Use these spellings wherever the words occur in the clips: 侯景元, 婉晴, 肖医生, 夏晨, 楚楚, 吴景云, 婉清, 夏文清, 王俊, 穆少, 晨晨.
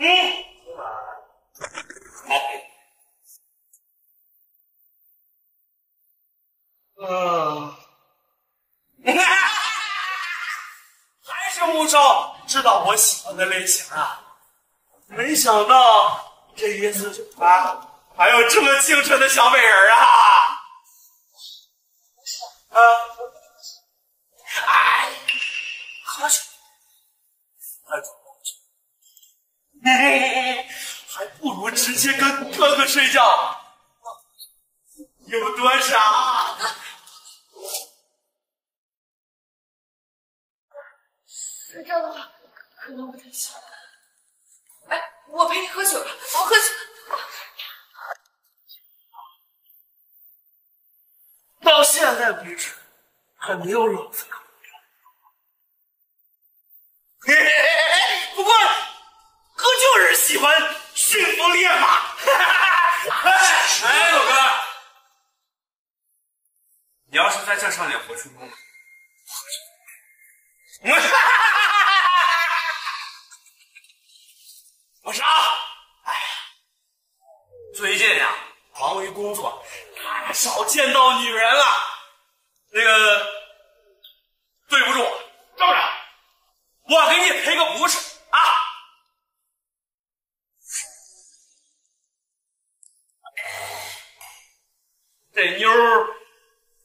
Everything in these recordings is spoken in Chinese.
还是穆少知道我喜欢的类型啊！没想到这一次还有这么清纯的小美人啊！哎，喝酒，还不如直接跟哥哥睡觉，有多傻！ 这样的话可能不太行。哎，我陪你喝酒吧，我喝酒。到现在为止还没有老子搞定。不过哥就是喜欢驯服烈马。哎，老哥，你要是再这上点活春宫，我去。 我说啊，哎呀，最近呀，忙为工作，太少见到女人了。那个，对不住，这么着，我给你赔个不是啊。这妞儿，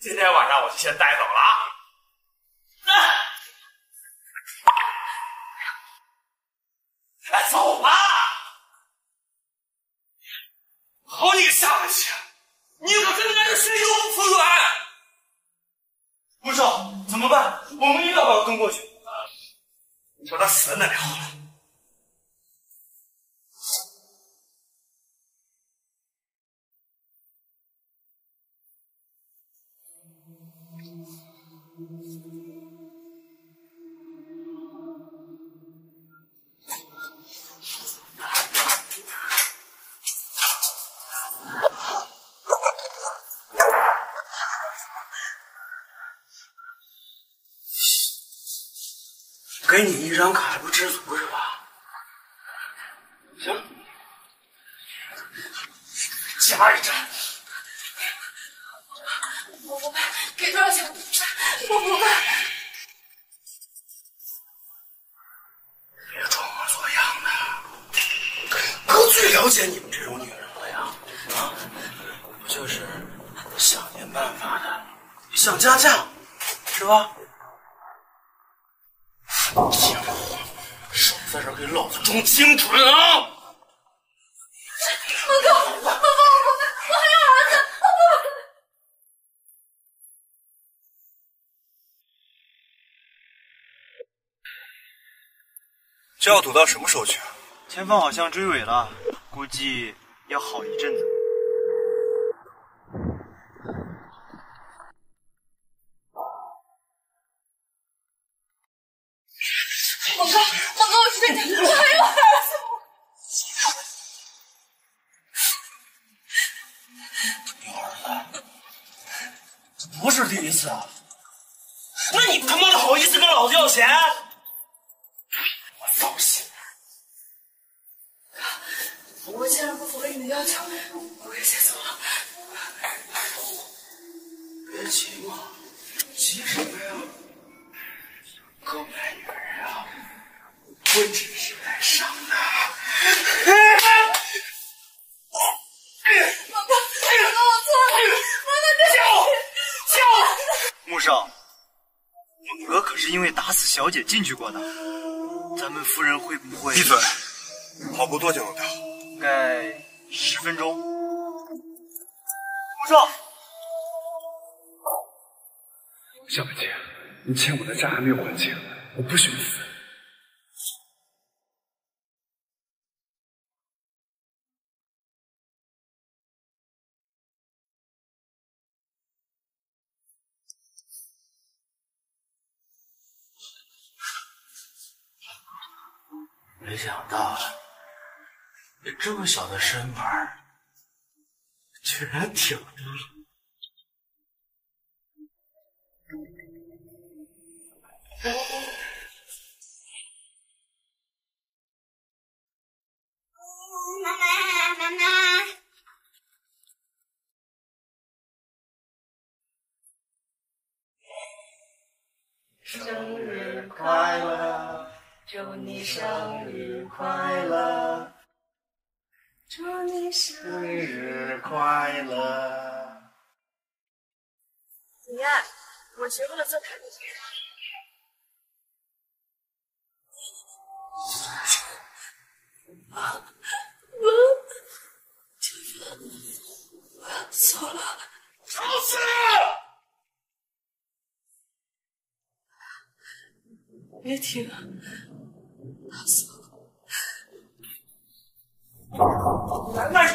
今天晚上我就先带走了啊。哎，走吧。 好你个下半旗！你可跟那个谁都不服软。穆少，怎么办？我们一定要跟过去。你说他死哪里好了？给你一张卡还不知足是吧？行，加一张。我不卖，给多少钱？我不卖。别装模作样的，哥最了解你们这种女人了呀！啊，不就是想尽办法的想加价，是吧？ 家伙，少在这给老子装清纯啊！我还有儿子，我不。这要躲到什么时候去啊？前方好像追尾了，估计要好一阵子。小姐进去过的，咱们夫人会不会？闭嘴！跑步多久能到？大概10分钟。穆少，小本姐，你欠我的债还没有还清，我不许你死。没想到，你这么小的身板，居然挺住了。生日快乐，祝你生日快乐，祝你生日快乐。你爱，我学会了做卡片。 我要走了，出去！别停，打死我！来来来！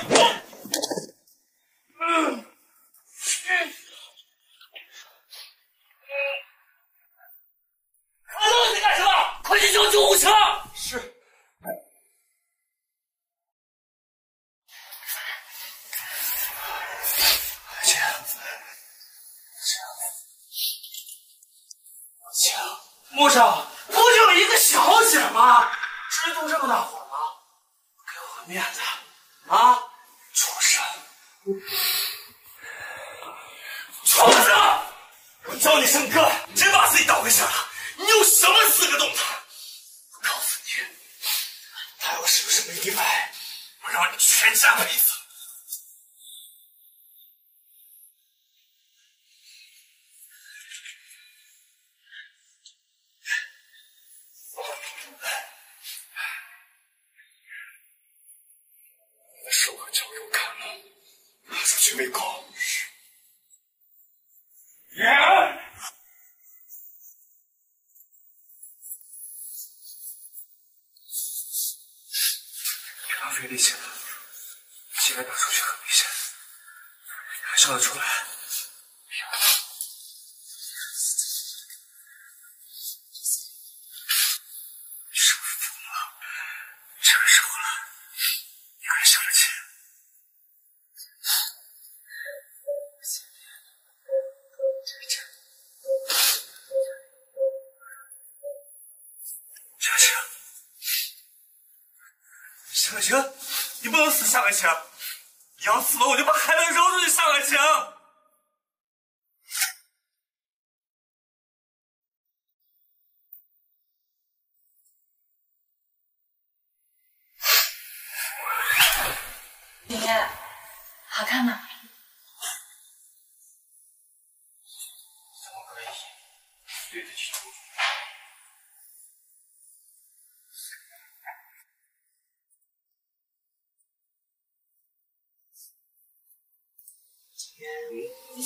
看到你干什么？快去叫救护车！是。 穆少，不就一个小姐吗？吃住这么大火吗？给我个面子啊！畜生！畜生！我叫你声哥，真把自己当回事了？你有什么资格动他？我告诉你，他要是不是没地位，我让你全家赔死！ 你怎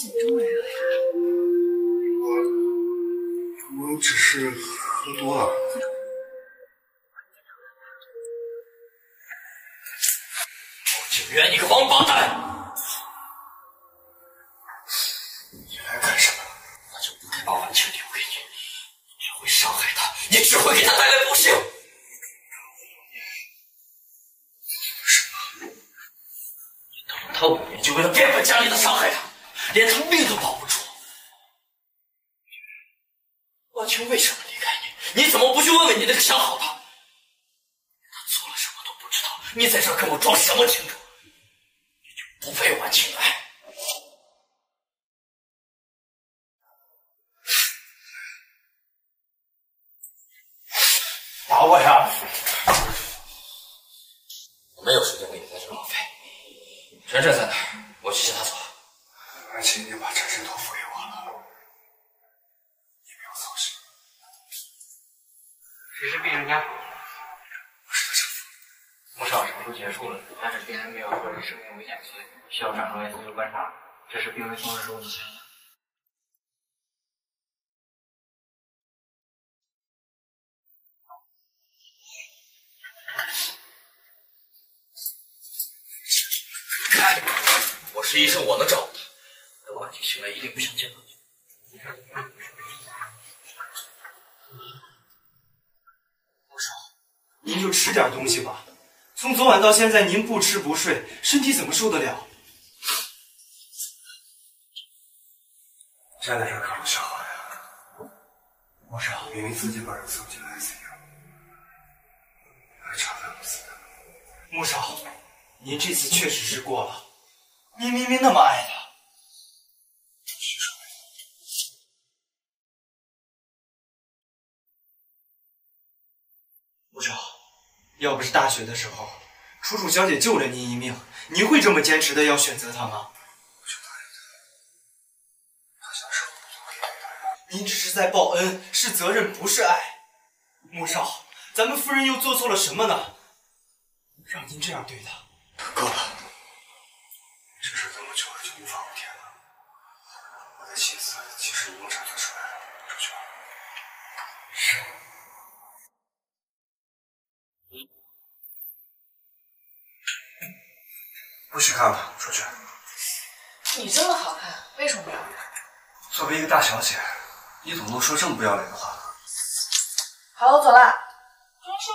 么这么热呀？我只是喝多了。侯景元，你个王八蛋！你来干什么？我就不该把婉清留给你，你只会伤害她，你只会给她带来不幸。 他5年就为了变本加厉的伤害他，连他命都保不住。婉清为什么离开你？你怎么不去问问你那个相好的？他做了什么都不知道，你在这跟我装什么清楚？你就不配婉清爱。 晨晨在哪儿？我去接他走。而且你把晨晨托付给我了，你没有错失。谁是病人家属？我是他丈夫。穆少手术结束了，但是病人没有脱离生命危险区，需要转入 ICU 观察。这是病危通知书，你签了。 我是医生，我能照顾他。等婉清醒来，一定不想见到你。穆少，您就吃点东西吧。从昨晚到现在，您不吃不睡，身体怎么受得了？站在这看我笑话呀！穆少，明明自己把人送进了 ICU， 还嘲笑我死。穆少，您这次确实是过了。 你明明那么爱他，要不是大学的时候，楚楚小姐救了您一命，您会这么坚持的要选择她吗？我就答应她，她想是我不对。您只是在报恩，是责任，不是爱。穆少，咱们夫人又做错了什么呢？让您这样对她？够了，这事根本就无法无天了。我的心思其实已经察觉出来了，主角。是。 不许看了，出去。你这么好看，为什么不要看？作为一个大小姐，你怎么能说这么不要脸的话呢？好了，我走了。人生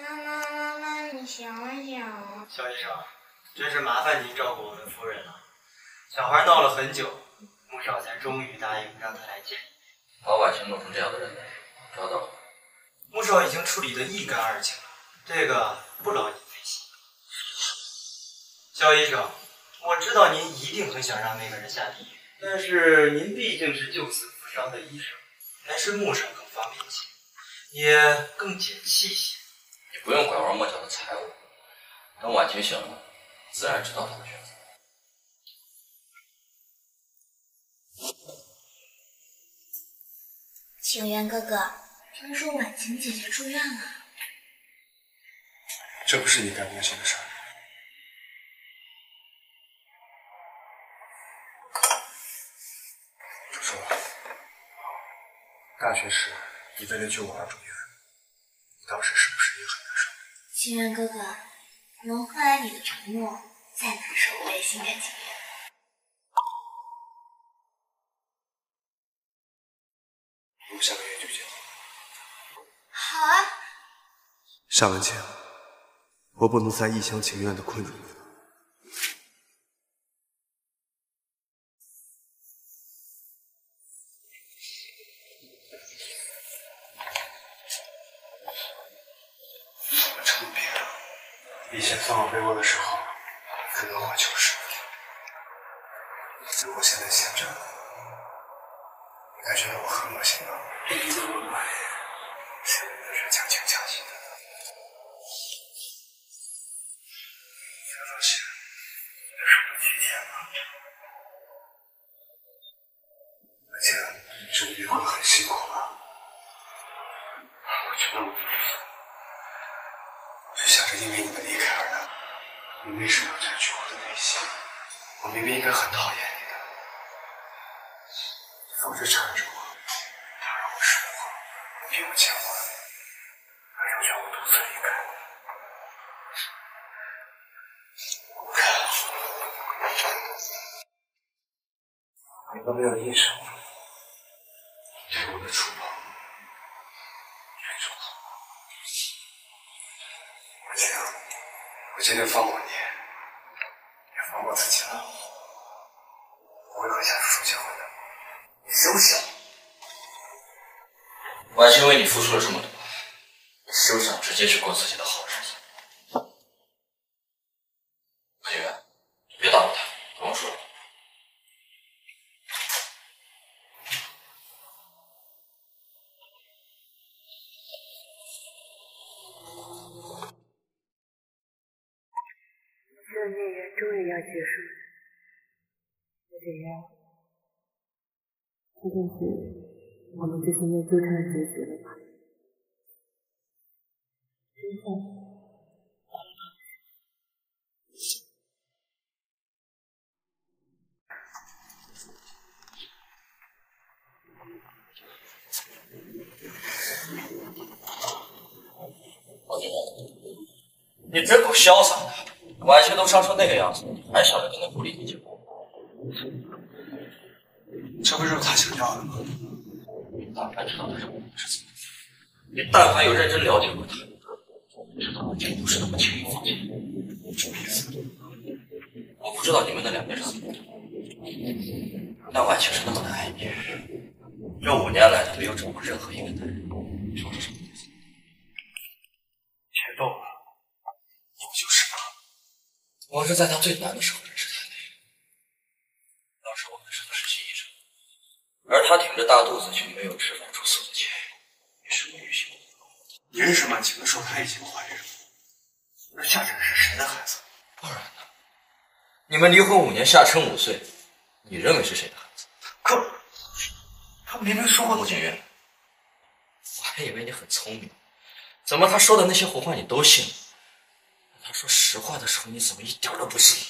就……妈妈，你想想。肖医生。 真是麻烦您照顾我们夫人了。小孩闹了很久，穆少才终于答应让他来见你。把婉晴弄成这样的人，抓到了。穆少已经处理得一干二净了，这个不劳您费心。肖医生，我知道您一定很想让那个人下地狱，但是您毕竟是救死扶伤的医生，还是穆少更方便些，也更解气些。你不用拐弯抹角的踩我。等婉晴醒了。 自然知道他的选择。景元哥哥，听说婉晴姐姐住院了，这不是你该关心的事儿。楚楚，大学时你为了救我而住院，你当时是不是也很难受？景元哥哥。 能换来你的承诺，再难受我也心甘情愿。我们下个月就结婚。好啊。夏文清，我不能再一厢情愿的困住你了。纠缠了谁死了吧？真相王俊，你真够潇洒的！婉晴都伤成那个样子，还想着跟那狐狸结婚？这不是他想要的吗？ 但凡知道他是我的事情，你但凡有认真了解过他，知道这不是那么轻易放弃。什么意思？我不知道你们那两边是怎么的，但婉晴是那么的爱你，这5年来她没有找过任何一个男人，你说这什么意思？别逗了，你不我是在他最难的时候认识他的。当时我们吃的是记忆症，而他挺着大肚子却没有吃饭出色的钱，也是不履行。你认识曼晴的时候，她已经怀孕了。那夏晨是谁的孩子？当然了，你们离婚5年，夏晨5岁，你认为是谁的孩子？可他明明说过。吴景云，我还以为你很聪明，怎么他说的那些胡话你都信了？ 他说实话的时候，你怎么一点都不信？